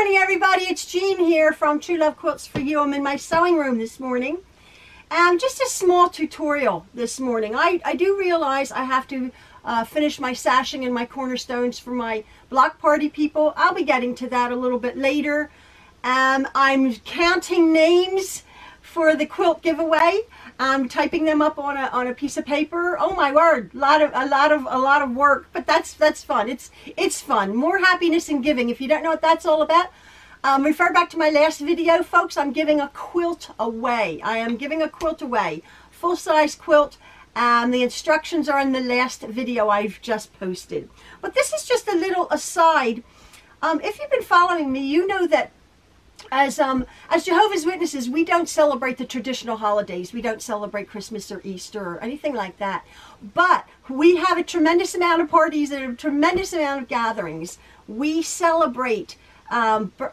Morning everybody, it's Jean here from Truelove Quilts For You. I'm in my sewing room this morning and just a small tutorial this morning. I do realize I have to finish my sashing and my cornerstones for my block party people. I'll be getting to that a little bit later. I'm counting names for the quilt giveaway. I'm typing them up on a piece of paper. Oh my word, a lot of work, but that's fun. It's fun. More happiness in giving. If you don't know what that's all about, refer back to my last video, folks. I'm giving a quilt away. I am giving a quilt away, full-size quilt. The instructions are in the last video I've just posted. But this is just a little aside. If you've been following me, you know that as Jehovah's Witnesses, we don't celebrate the traditional holidays. We don't celebrate Christmas or Easter or anything like that. But we have a tremendous amount of parties and a tremendous amount of gatherings. We celebrate gender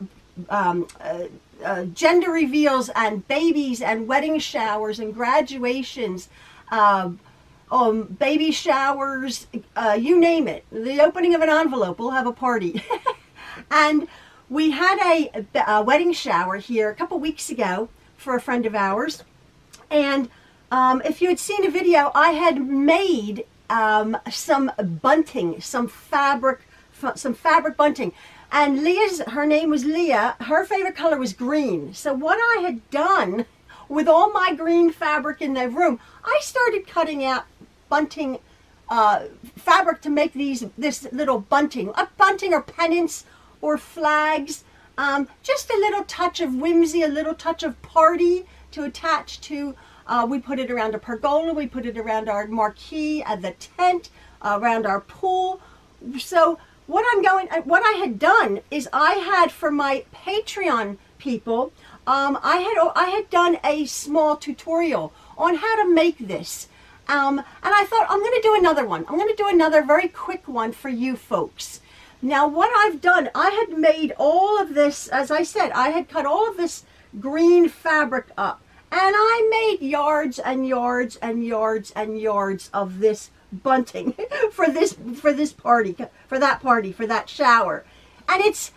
reveals and babies and wedding showers and graduations, baby showers, you name it. The opening of an envelope, we'll have a party. And we had a wedding shower here a couple weeks ago for a friend of ours, and if you had seen a video, I had made some bunting, some fabric bunting, and Leah's, her name was Leah, her favorite color was green. So what I had done with all my green fabric in the room, I started cutting out bunting fabric to make this little bunting, a bunting or pennants or flags, just a little touch of whimsy, a little touch of party to attach to. We put it around a pergola, we put it around our marquee at the tent, around our pool. So what I had done is I had, for my Patreon people, I had done a small tutorial on how to make this, and I thought I'm going to do another one. I'm going to do another very quick one for you folks. Now what I've done, I had made all of this, as I said, I had cut all of this green fabric up, and I made yards and yards and yards and yards of this bunting for this party, for that shower. And it's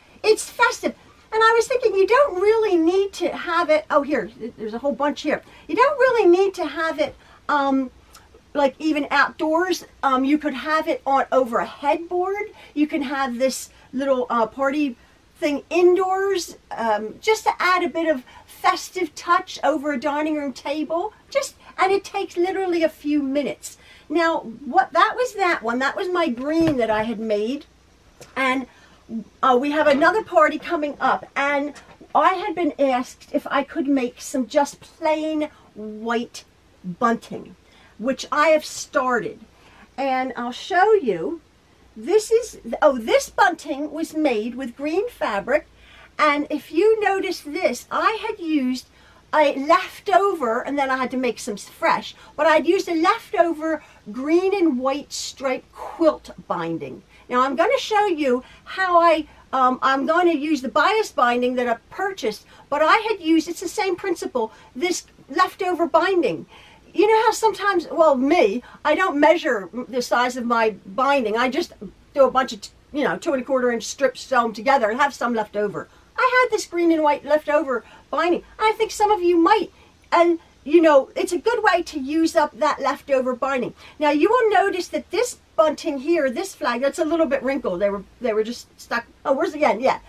festive. And I was thinking, you don't really need to have it, oh here, there's a whole bunch here. You don't really need to have it like even outdoors. You could have it on over a headboard. You can have this little party thing indoors, just to add a bit of festive touch over a dining room table. And it takes literally a few minutes. Now, that was that one. That was my green that I had made, and we have another party coming up. And I had been asked if I could make some just plain white bunting, which I have started, and I'll show you. This is, oh, this bunting was made with green fabric, and if you notice this, I had used a leftover, and then I had to make some fresh, but I'd used a leftover green and white striped quilt binding. Now I'm going to show you how I'm going to use the bias binding that I purchased, but I had used, it's the same principle, this leftover binding. You know how sometimes, well, me, I don't measure the size of my binding. I just do a bunch of, 2¼ inch strips, sew them together, and have some left over. I had this green and white leftover binding. I think some of you might. And, it's a good way to use up that leftover binding. Now, you will notice that this bunting here, this flag, that's a little bit wrinkled. They were just stuck. Oh, where's the end? Yeah.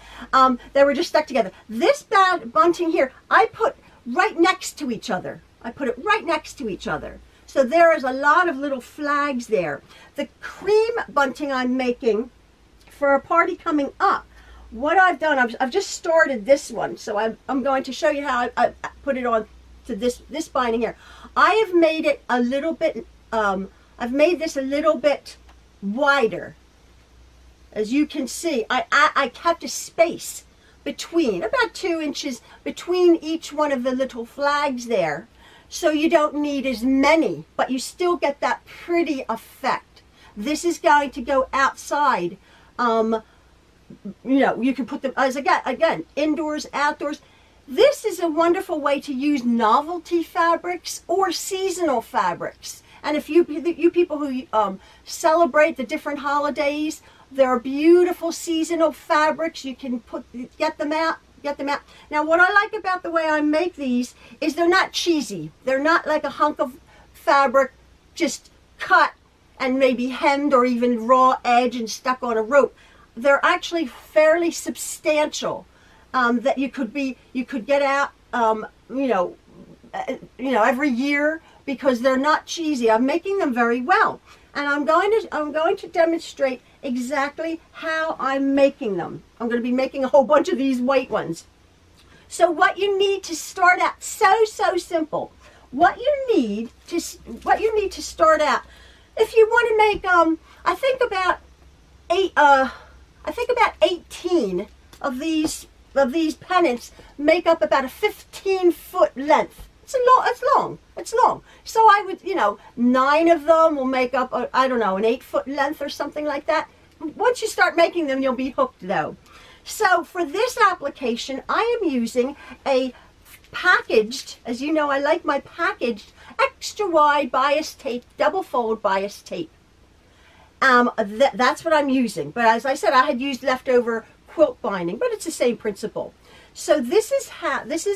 They were just stuck together. This bunting here, I put right next to each other. I put it right next to each other. So there is a lot of little flags there. The cream bunting I'm making for a party coming up, what I've done, I've just started this one. So I'm going to show you how I put it on to this binding here. I have made it a little bit, I've made this a little bit wider. As you can see, I kept a space between, about 2 inches between each one of the little flags there. So you don't need as many, but you still get that pretty effect. This is going to go outside. You can put them, as again, indoors, outdoors. This is a wonderful way to use novelty fabrics or seasonal fabrics. And if you people who celebrate the different holidays, They're beautiful seasonal fabrics. You can get them out. Now, what I like about the way I make these is they're not cheesy. They're not like a hunk of fabric just cut and maybe hemmed or even raw edge and stuck on a rope. They're actually fairly substantial, that you could get out, every year, because they're not cheesy. I'm making them very well, and I'm going to demonstrate exactly how I'm making them. I'm going to be making a whole bunch of these white ones. So what you need to start out, so simple. What you need to start out, if you want to make I think about 18 of these pennants make up about a 15-foot length. It's long. So I would, 9 of them will make up, an 8-foot length or something like that. Once you start making them, you'll be hooked though. So for this application, I am using a packaged, as you know, I like my packaged extra wide bias tape, double fold bias tape. That's what I'm using. But as I said, I had used leftover quilt binding, but it's the same principle. So this is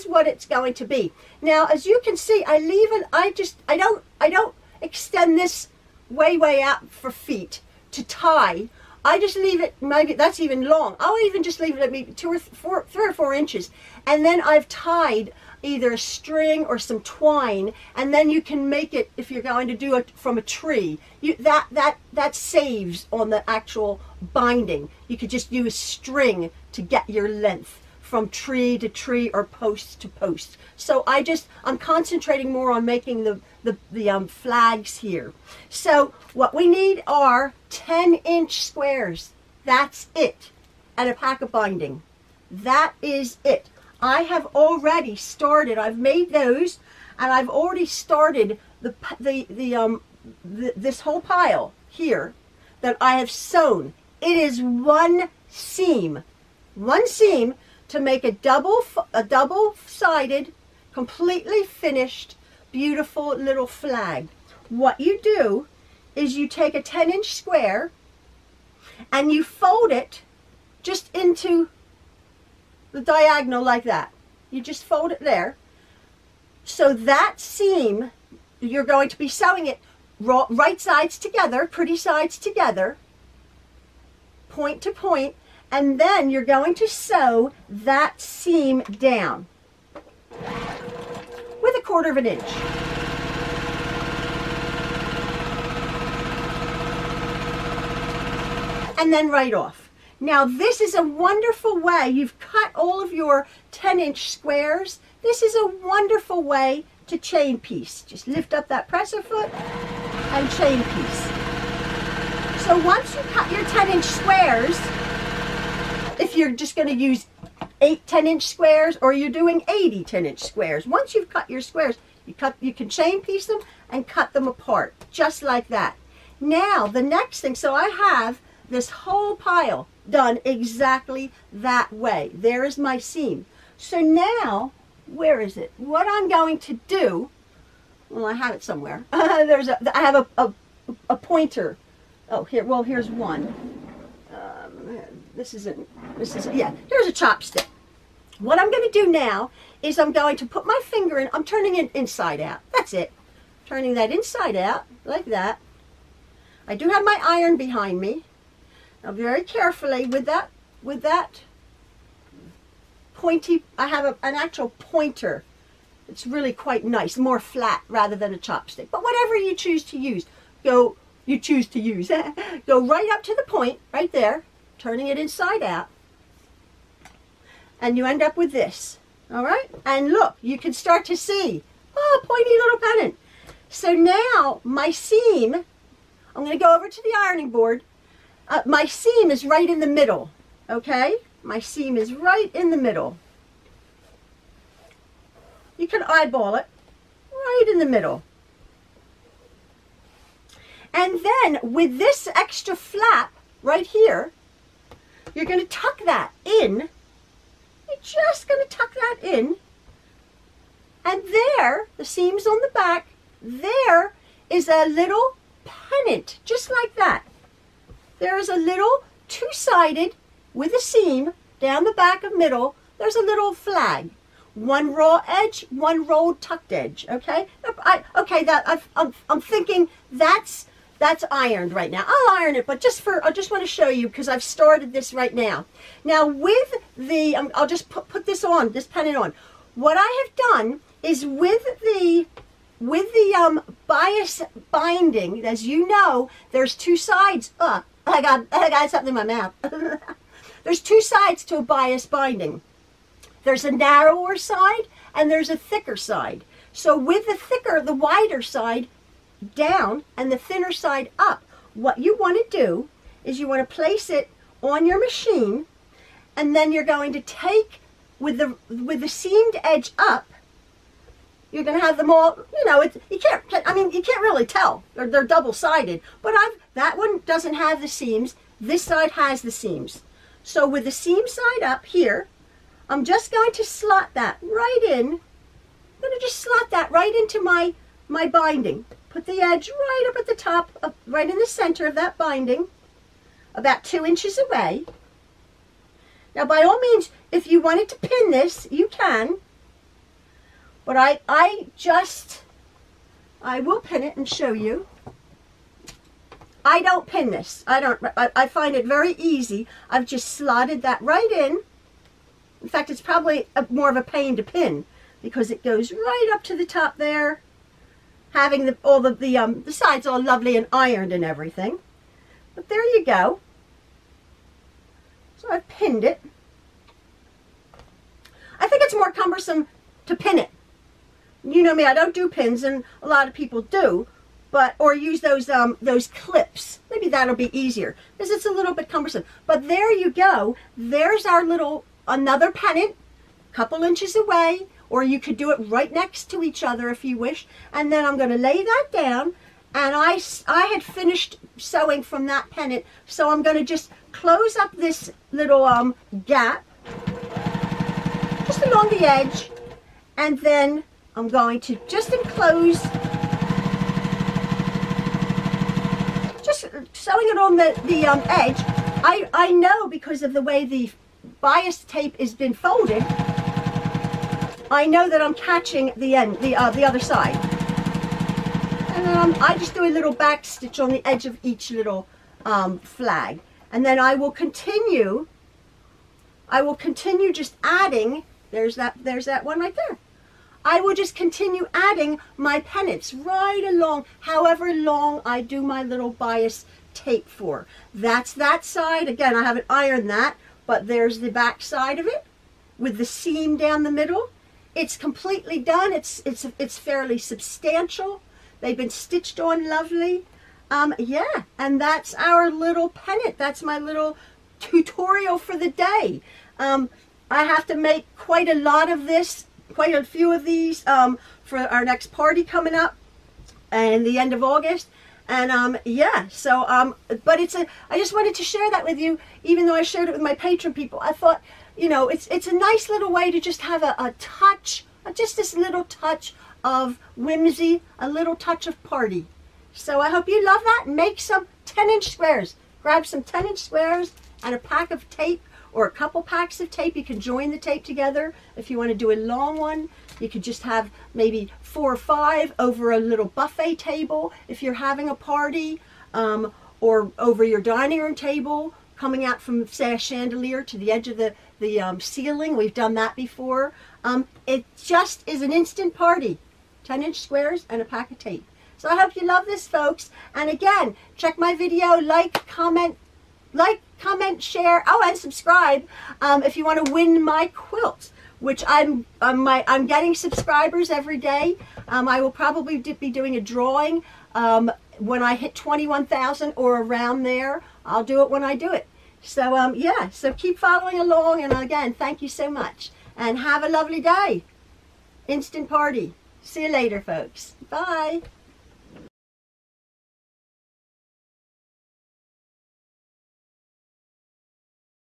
what it's going to be. Now, as you can see, I leave it. I don't extend this way out for feet to tie. I just leave it. Maybe that's even long. I'll even just leave it at maybe 3 or 4 inches, and then I've tied either a string or some twine. And then you can make it, if you're going to do it from a tree, that saves on the actual binding. You could just use string to get your length from tree to tree or post to post. So I'm concentrating more on making the flags here. So what we need are 10-inch squares. That's it. And a pack of binding. That is it. I have already started. I've made those, and I've already started this whole pile here that I have sewn. It is one seam to make a double-sided, completely finished, beautiful little flag. What you do is you take a 10-inch square and you fold it just into the diagonal like that. You just fold it there. So that seam, you're going to be sewing it right sides together, pretty sides together, point to point, and then you're going to sew that seam down with 1/4 inch. And then right off. Now this is a wonderful way. You've cut all of your 10-inch squares. This is a wonderful way to chain piece. Just lift up that presser foot and chain piece. So once you cut your 10-inch squares, if you're just going to use 8 10-inch squares, or you're doing 80 10-inch squares, once you've cut your squares, you can chain piece them and cut them apart just like that. Now the next thing, so I have this whole pile done exactly that way. There is my seam. So now, where is it? What I'm going to do, well, I have it somewhere. I have a pointer. Oh, here. Well, here's one. Here's a chopstick. What I'm going to do now is I'm going to put my finger in. I'm turning it inside out. That's it. Turning that inside out like that. I do have my iron behind me. Now very carefully with that pointy, I have an actual pointer. It's really quite nice, more flat rather than a chopstick. But whatever you choose to use, go right up to the point right there, turning it inside out, and you end up with this. All right, and look, you can start to see, pointy little pennant. So now my seam, I'm going to go over to the ironing board. My seam is right in the middle. Okay, my seam is right in the middle. You can eyeball it, right in the middle. And then with this extra flap right here, you're going to tuck that in. You're just going to tuck that in. And there, the seam's on the back, there is a little pennant, just like that. There is a little two-sided with a seam down the back of middle. There's a little flag, one raw edge, one rolled tucked edge. Okay, I'm thinking that's ironed right now. I'll iron it, but I just want to show you because I've started this right now. Now with the, I'll just put this on, this pennant on. What I have done is with the bias binding, as you know, there's two sides. I got something in my mouth. There's two sides to a bias binding. There's a narrower side and there's a thicker side. So with the thicker, the wider side down and the thinner side up. What you want to do is you want to place it on your machine, and then you're going to take with the seamed edge up. You're going to have them all, you know, you can't really tell. They're double-sided, but that one doesn't have the seams. This side has the seams. So with the seam side up here, I'm just going to slot that right in. I'm going to just slot that right into my binding. Put the edge right up at the top, right in the center of that binding, about 2 inches away. Now, by all means, if you wanted to pin this, you can. But I will pin it and show you. I don't pin this. I find it very easy. I've just slotted that right in. In fact, it's probably more of a pain to pin because it goes right up to the top there, having all the sides all lovely and ironed and everything. But there you go. So I've pinned it. I think it's more cumbersome to pin it. You know me, I don't do pins, and a lot of people do, or use those clips. Maybe that'll be easier, because it's a little bit cumbersome. But there you go. There's our another pennant, a couple inches away, or you could do it right next to each other if you wish. And then I'm going to lay that down, and I had finished sewing from that pennant, so I'm going to just close up this little gap, just along the edge, and then I'm going to just enclose, just sewing it on the edge. I know, because of the way the bias tape has been folded, I know that I'm catching the end, the other side. And then I just do a little back stitch on the edge of each little flag. And then I will continue just adding, there's that one right there. I will just continue adding my pennants right along, however long I do my little bias tape for. That's that side. Again, I haven't ironed that, but there's the back side of it with the seam down the middle. It's completely done. It's fairly substantial. They've been stitched on lovely. Yeah, and that's our little pennant. That's my little tutorial for the day. I have to make quite a lot of this. Quite a few of these for our next party coming up and the end of August, and yeah, so but I just wanted to share that with you. Even though I shared it with my Patreon people, I thought, you know, it's a nice little way to just have a touch, just this little touch of whimsy, a little touch of party. So I hope you love that. Make some 10-inch squares. Grab some 10-inch squares and a pack of tape, or a couple packs of tape. You can join the tape together. If you want to do a long one, you could just have maybe 4 or 5 over a little buffet table if you're having a party, or over your dining room table, coming out from, say, a chandelier to the edge of the ceiling. We've done that before. It just is an instant party. 10-inch squares and a pack of tape. So I hope you love this, folks. And again, check my video, like, comment, share, and subscribe if you want to win my quilts, which I'm getting subscribers every day. I will probably be doing a drawing when I hit 21,000 or around there. I'll do it when I do it. So yeah, so keep following along, and again, thank you so much, and have a lovely day. Instant party. See you later, folks. Bye.